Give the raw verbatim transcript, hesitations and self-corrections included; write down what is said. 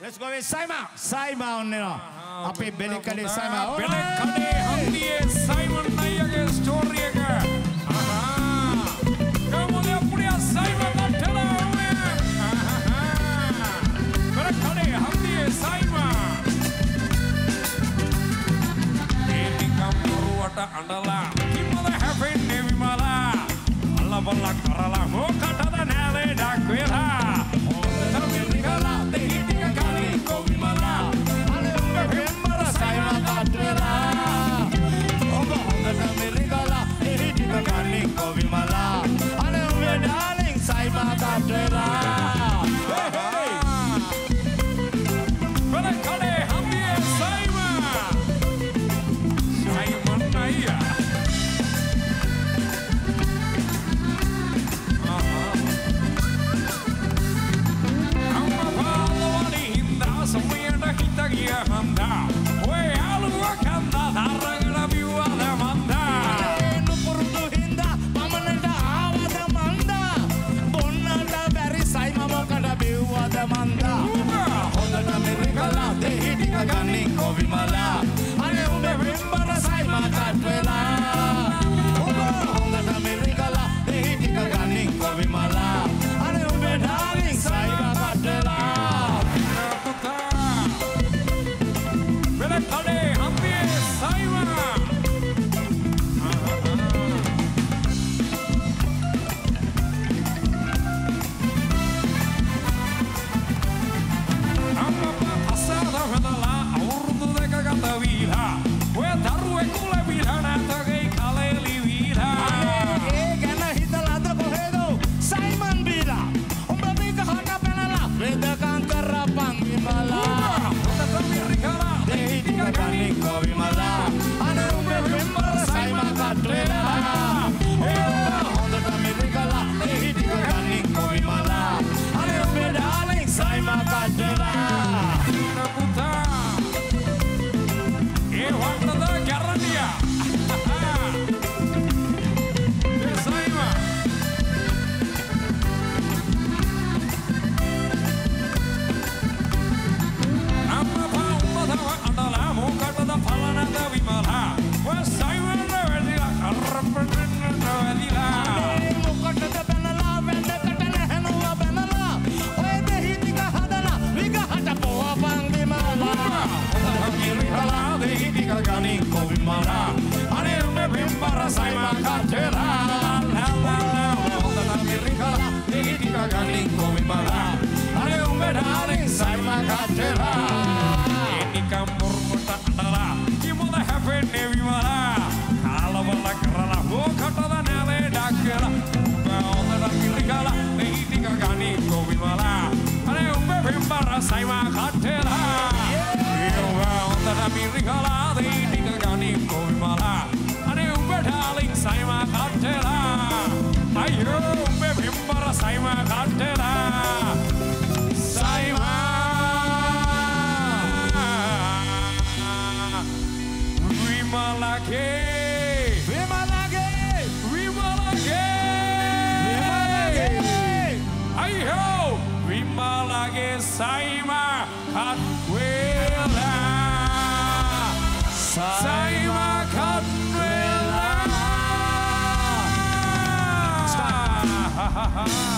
Let's go with Simon. Simon, you know. Api balik kali Simon. Balik kali hamdiye Simon naik ke story ke. Aha. Kamu dia punya Simon terlalu ramai. Aha. Balik kali hamdiye Simon. Ini kamu ruwata andala. Kita dah happy Navy malah. Allah balak karalah. Oh kata dah nele dah kuela. Ah